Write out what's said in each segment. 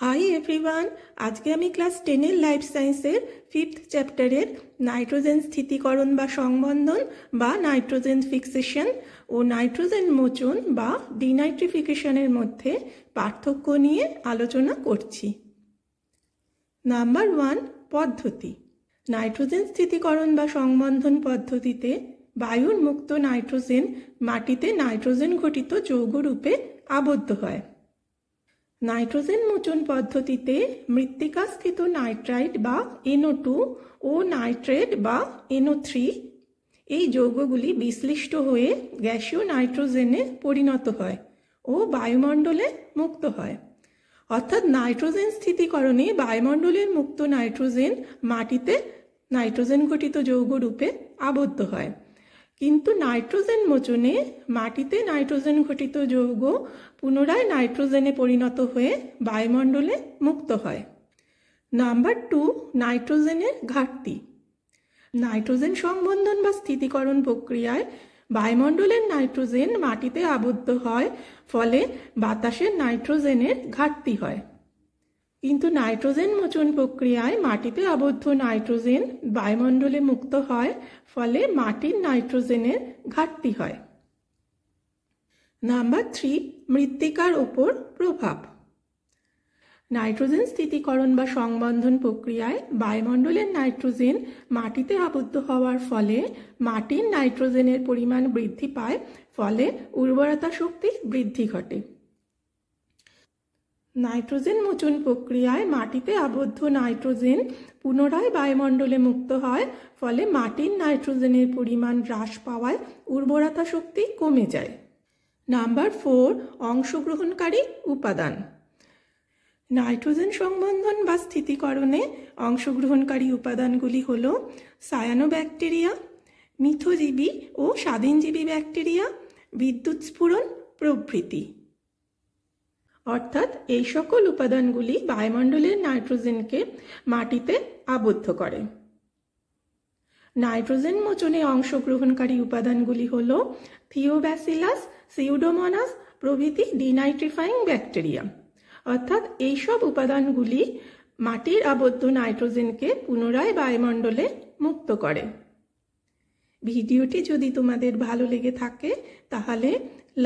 High everyone आजके आमी class 10 एर लाइफ साइंसेर फिफ्थ चैप्टारेर नाइट्रोजेन स्थितीकरण बा संबंधन बा नाइट्रोजेन फिक्सेशन और नाइट्रोजेन मोचन बा डिनाइट्रिफिकेशनेर मध्य पार्थक्य निये आलोचना करछि। नम्बर 1 पद्धति। नाइट्रोजेन स्थितीकरण बा संबंधन पद्धतिते वायुर मुक्त नाइट्रोजेन माटिते नाइट्रोजेन घटित यौग रूपे आबद्ध हय। नाइट्रोजेन मोचन पद्धतिते मृत्तिकास्थित नाइट्राइट बा NO2 ओ नाइट्रेट बा NO3 ए यौगगुली विश्लिष्ट होए गैसीय नाइट्रोजेने परिणत हय ओ वायुमंडले मुक्त हय। अर्थात नाइट्रोजेन स्थितीकरणे वायुमंडलेर मुक्त नाइट्रोजेन माटिते नाइट्रोजेन घटित यौग रूपे आबद्ध हय, किन्तु नाइट्रोजेन मोचने माटिते नाइट्रोजेन घटित यौग पुनराय नाइट्रोजेने परिणत हुए वायुमंडले मुक्त हय। नम्बर 2 नाइट्रोजेनेर घाटति। नाइट्रोजेन संबंधन बा स्थितीकरण प्रक्रियाय वायुमंडलेर नाइट्रोजेन माटिते आबद्ध हय, फले बातासेर नाइट्रोजेनेर घाटति हय, किन्तु नाइट्रोजेन मोचन प्रक्रियाय माटिते आबद्ध नाइट्रोजेन वायुमंडले मुक्त हय, फले माटिर नाइट्रोजेनेर घाटति हय। नम्बर 3 मृत्तिकार ओपर प्रभाव। नाइट्रोजेन स्थितीकरण बा संबंधन प्रक्रियाय वायुमंडलेर नाइट्रोजेन माटिते आबद्ध हवार फले माटिर नाइट्रोजेनेर परिमाण बृद्धि पाय, फले उर्वरता शक्ति बृद्धि घटे। नाइट्रोजेन मोचन प्रक्रियाय माटिते आबद्ध नाइट्रोजेन पुनराय वायुमंडले मुक्त हय, फले माटिर नाइट्रोजेनेर परिमाण ह्रास पावाय उर्वरता शक्ति कमे जाय। नम्बर 4 अंशग्रहणकारी उपादान। नाइट्रोजेन संबंधन बा स्थितीकरणे अंशग्रहणकारी उपादानगुली हलो सायानोबैक्टेरिया, मिथोजीवी और स्वाधीनजीवी बैक्टेरिया, विद्युत स्फुरन प्रभृति। अर्थात ये सकल उपादानगुली वायुमंडलेर नाइट्रोजेन के माटिते आबद्ध करे। नाइट्रोजेन मोचने अंशग्रहणकारी उपादानगुली हलो थिओबैसिलास, सिउडोमोनास प्रभृति डिनाइट्रिफाइंग बैक्टेरिया। अर्थात ये सब उपादानगुली माटिर आबद्ध नाइट्रोजेन के पुनराय वायुमंडले मुक्त करे। भिडियोटी यदि तुम्हादेर भालो लेगे थाके ताहले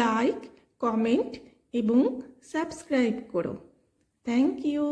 लाइक, कमेंट এবং সাবস্ক্রাইব করো। Thank you.